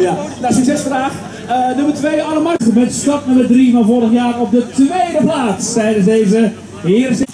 Ja, nou, succesvraag. Nummer 2, Arne Marcus met stap nummer 3 van vorig jaar op de tweede plaats tijdens deze Heerse.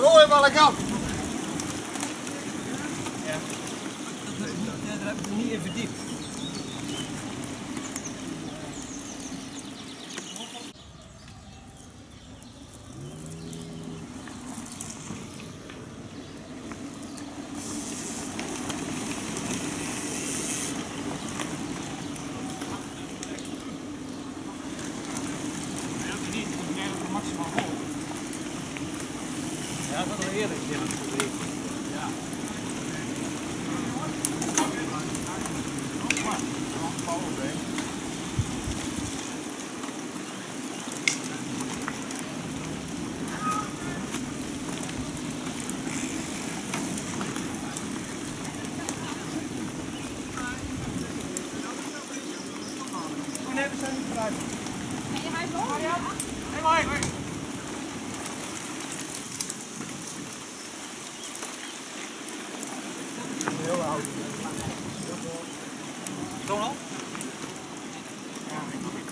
Rooiballenkamp! Ja, daar heb ik me niet in verdiept. Ja, dat is wel eerlijk, ja. Hoe nemen ze niet eruit? Nee, hij is nog. Helemaal eigenlijk. Donald? Ja, ik doe het.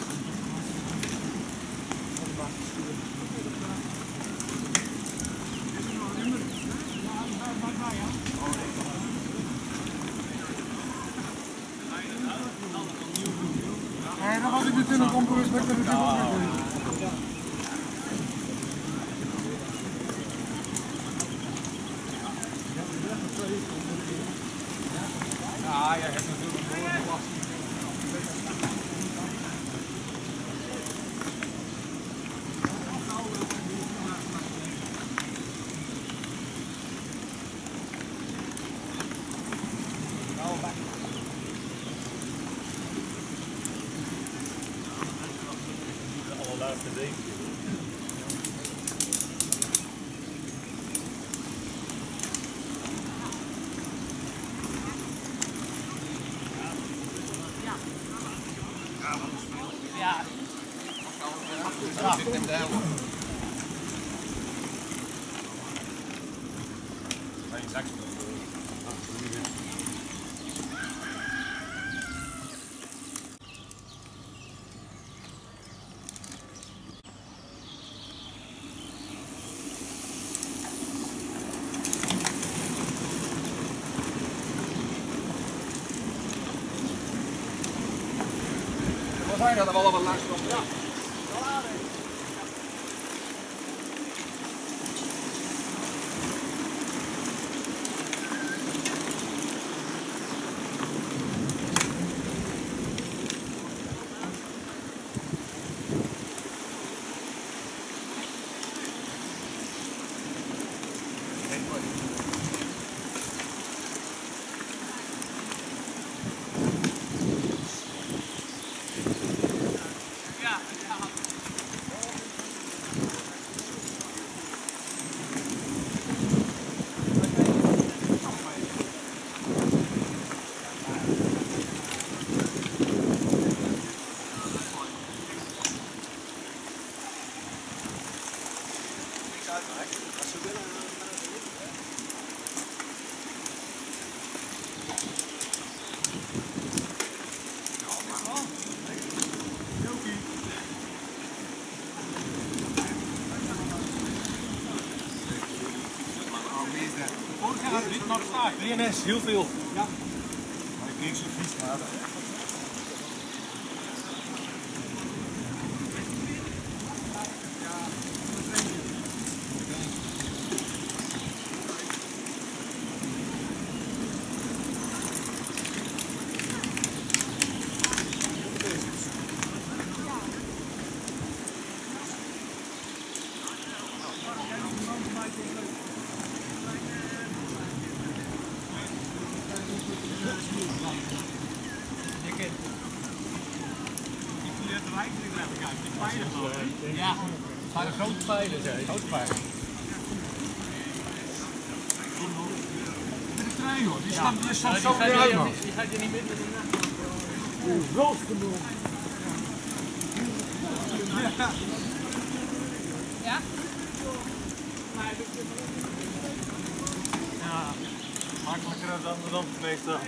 Is er nog een nummer? Oh nee. Nee, dan was ik natuurlijk onbewust met de natuurlijk. Ja, dat is wel een fijn dat we allemaal langs komen. Ja. Ja, ja. DNS, heel veel. Ja. Maar ik niks zo vies maken. Ja, het waren grote pijlen, zei grote pijlen. Met de trein hoor, die staat er soms zo weer uit. Die gaat je niet meer doen. Oeh, rood genoeg. Ja? Ja, makkelijker dan de rand meestal.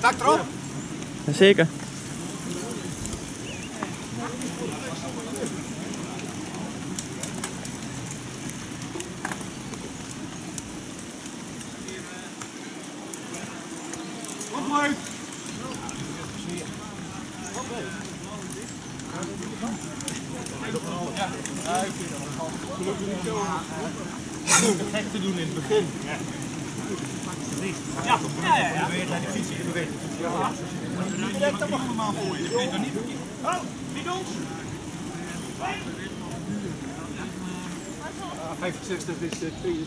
Tak erop? Zeker. Wat leuk! Wat leuk! Ja, ik vind dat gelukkig niet zo. Gek te doen in het begin. Ja, ja, ja. Je beweert naar de fiets, je beweert. Ja. Direct, dat mag normaal voor je. Dat weet je niet. Oh, niet ons! 65 is 2 uur.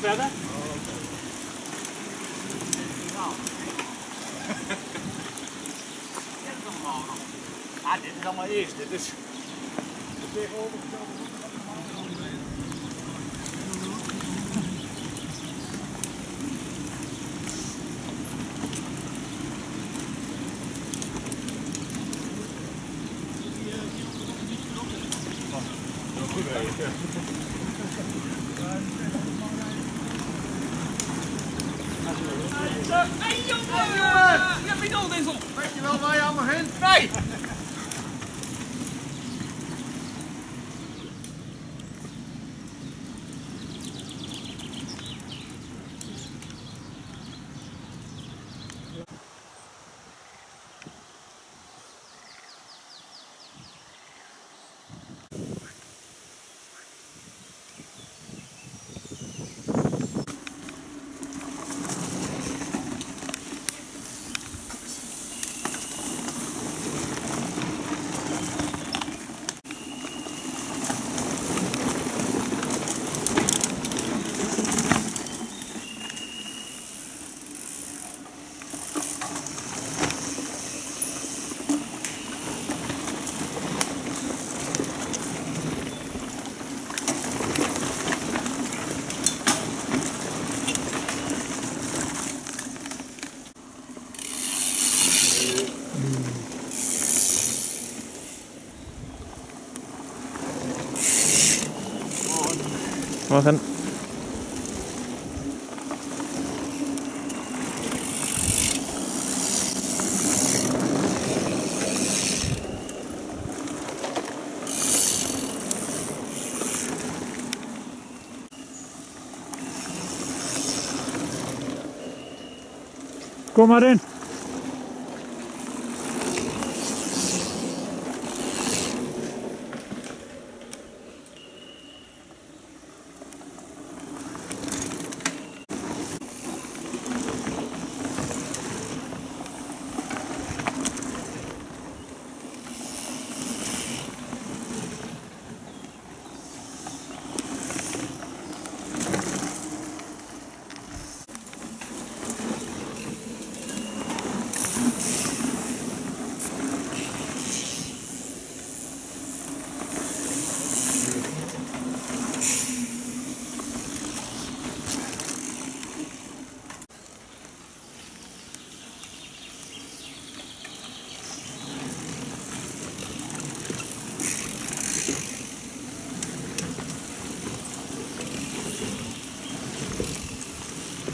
Verder. Ah, dit is allemaal eerst. Dit is tegenover. machen. Kom maar in.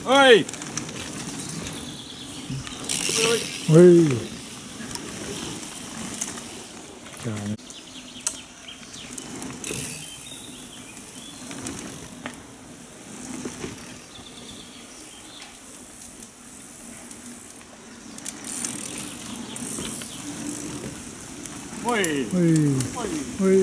Hoi! Hoi! Hoi! Hoi!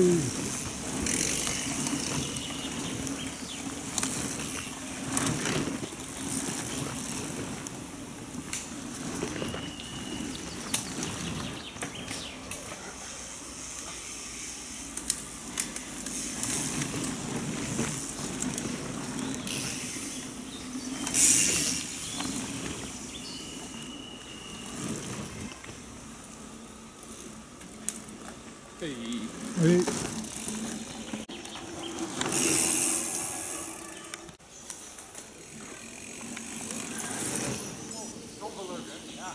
Hey. Hey. Toch wel leuk, hè? Ja.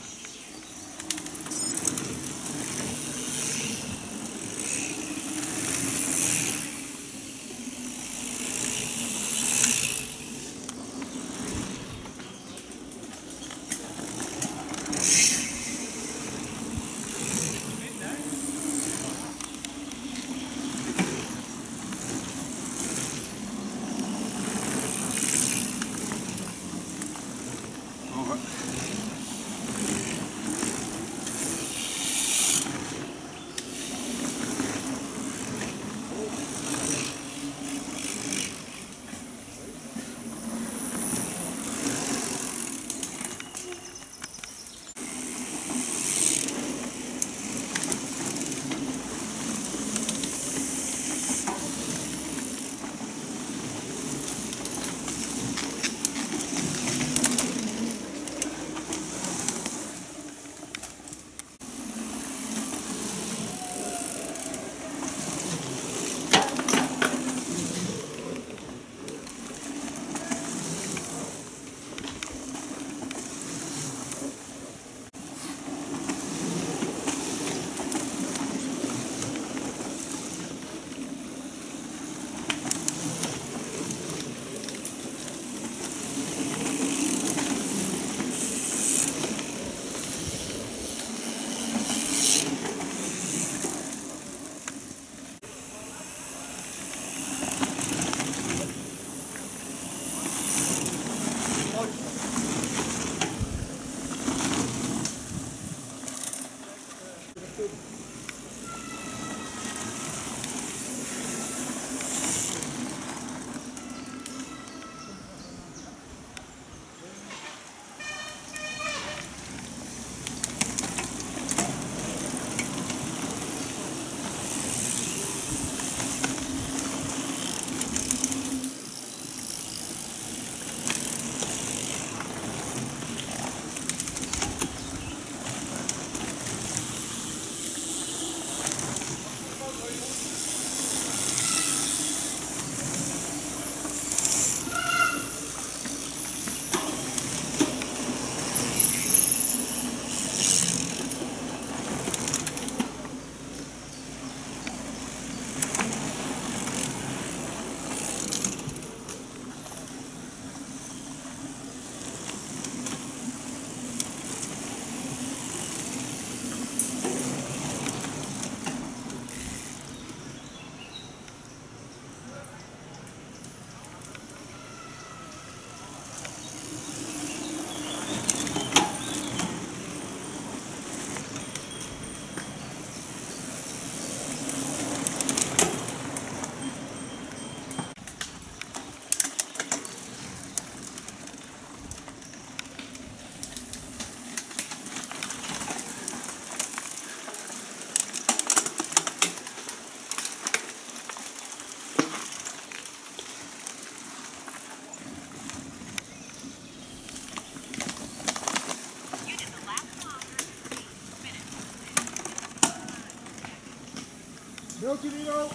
Julio.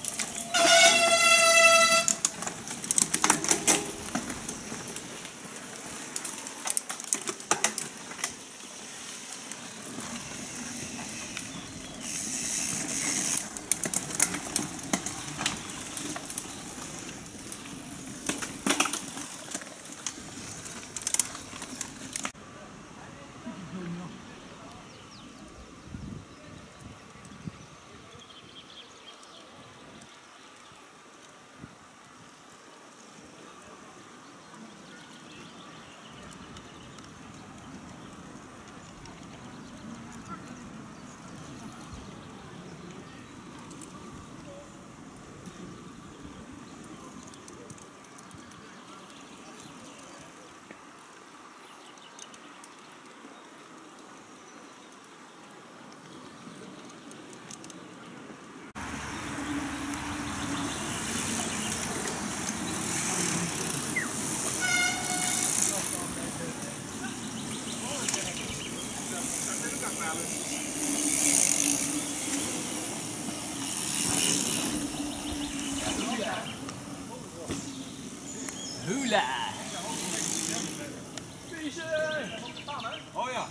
Hula! Vieze! Oh ja!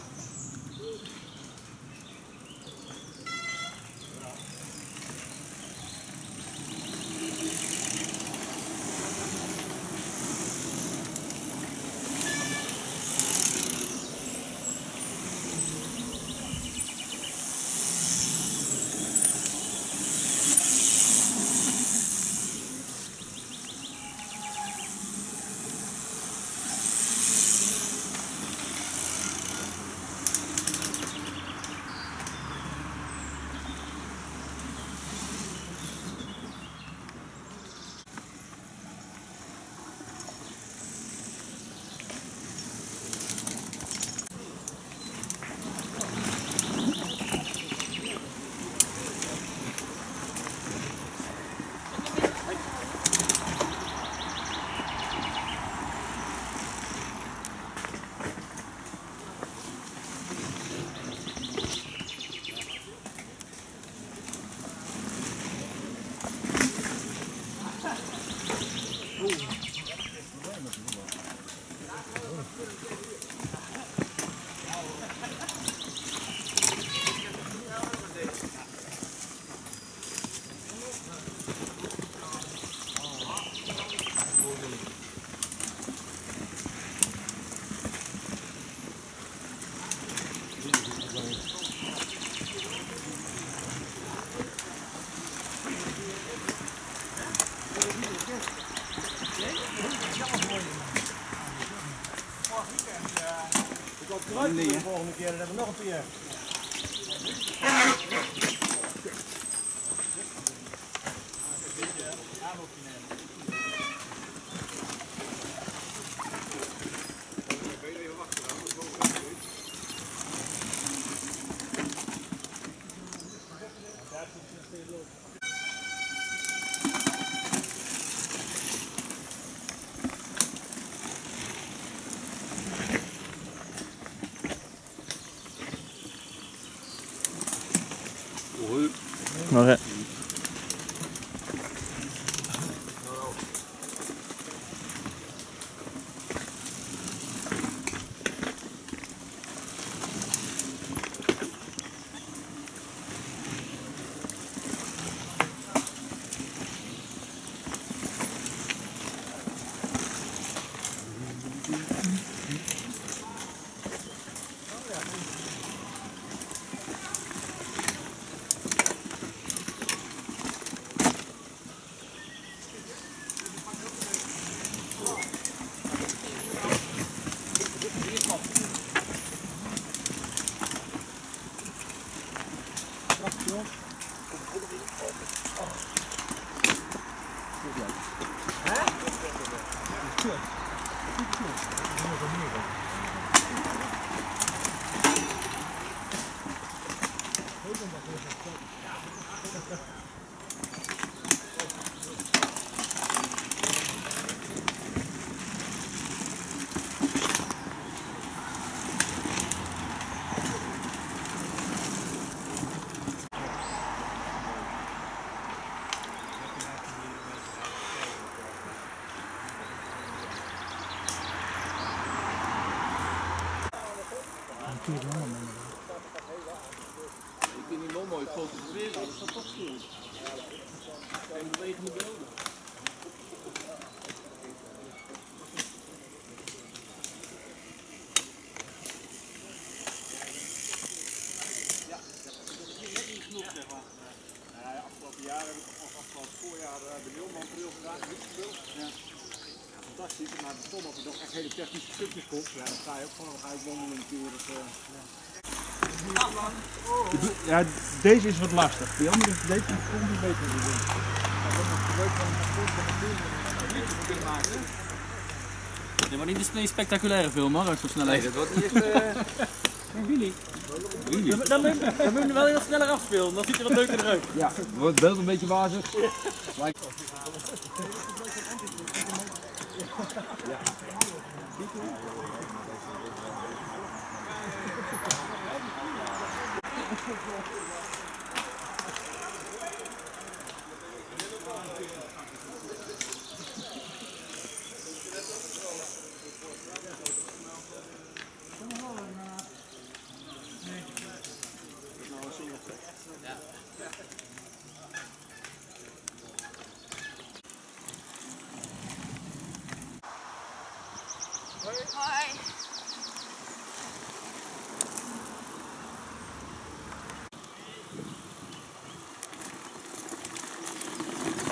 Ik hoop eruit de volgende keer, dan hebben we nog een keer. Okay. Ik vind die nog mooi fotograferen, dat is toch veel. En bewegende beelden. Ja, dat is net niet genoeg, zeg maar. Afgelopen jaar heb ik, of afgelopen voorjaar, de Leeuwman bril gedaan, fantastisch, maar totdat er toch echt hele technische stukjes komt, ja, dan ga je ook gewoon uitwandelen natuurlijk. Ja, deze is wat lastig. Die andere is deze komt niet beter te doen. Nee, maar niet de meest spectaculaire film, hoor, ook zo snel. Nee, dat wordt niet echt... Willy. Dan moet je wel heel sneller afspelen, dan ziet er wat leuker uit. Ja, wordt beeld een beetje wazig. Ja. Hoi.